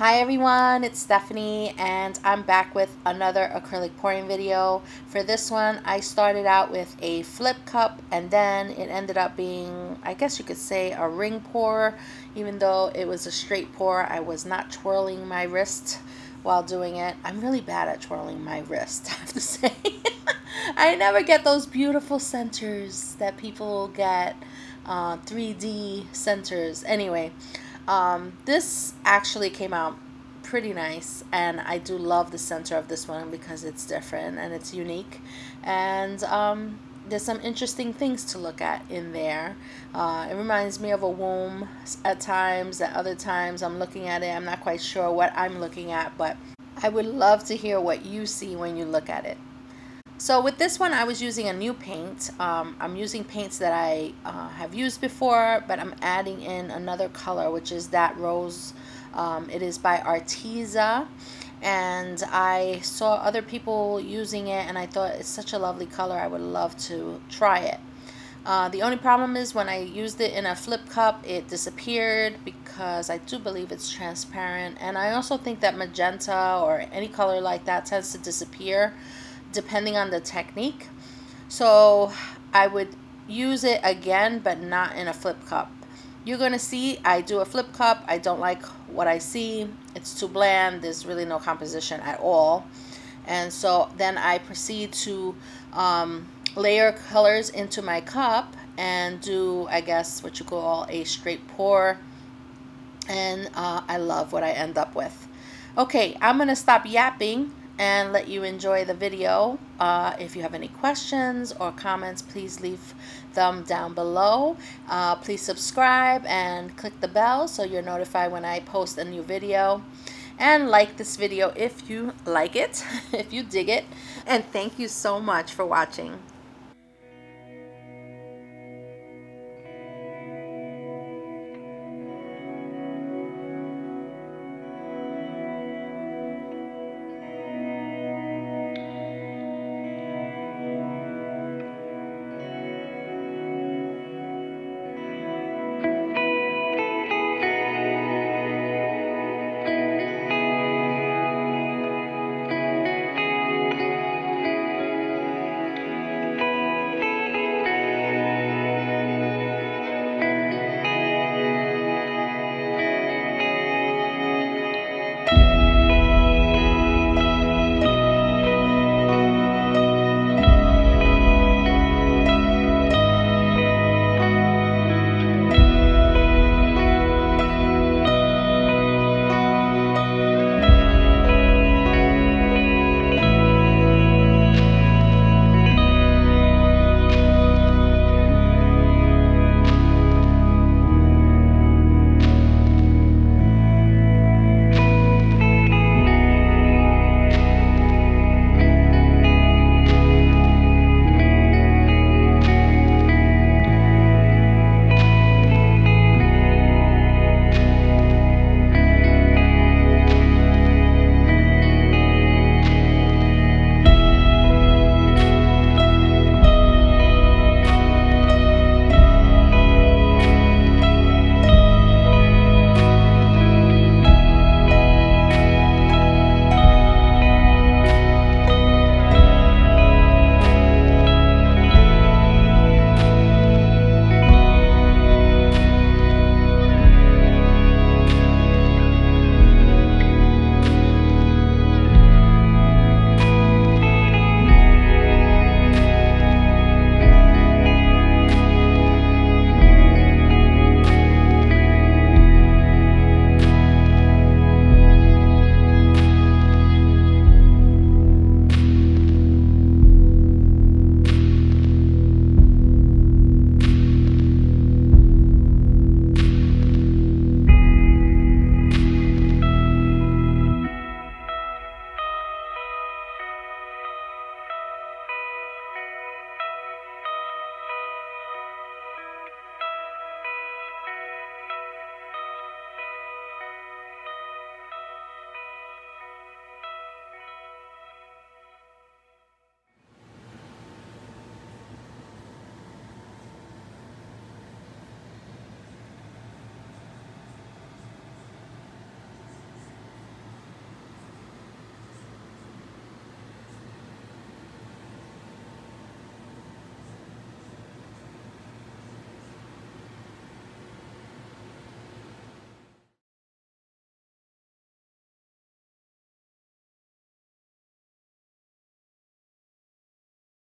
Hi everyone, it's Stephanie and I'm back with another acrylic pouring video. For this one, I started out with a flip cup and then it ended up being, I guess you could say, a ring pour. Even though it was a straight pour, I was not twirling my wrist while doing it. I'm really bad at twirling my wrist, I have to say. I never get those beautiful centers that people get, 3D centers. Anyway, this actually came out pretty nice, and I do love the center of this one because it's different and it's unique, and there's some interesting things to look at in there. It reminds me of a womb at times. At other times I'm looking at it, I'm not quite sure what I'm looking at, but I would love to hear what you see when you look at it. So with this one, I was using a new paint. I'm using paints that I have used before, but I'm adding in another color, which is that rose. It is by Arteza, and I saw other people using it, and I thought it's such a lovely color. I would love to try it. The only problem is when I used it in a flip cup, it disappeared because I do believe it's transparent, and I also think that magenta or any color like that tends to disappear depending on the technique. So I would use it again, but not in a flip cup. You're gonna see I do a flip cup. I don't like what I see. It's too bland. There's really no composition at all. And so then I proceed to layer colors into my cup and do, I guess, what you call a straight pour. And I love what I end up with. Okay, I'm gonna stop yapping and let you enjoy the video. If you have any questions or comments, please leave them down below. Please subscribe and click the bell so you're notified when I post a new video. And like this video if you like it, if you dig it. And thank you so much for watching.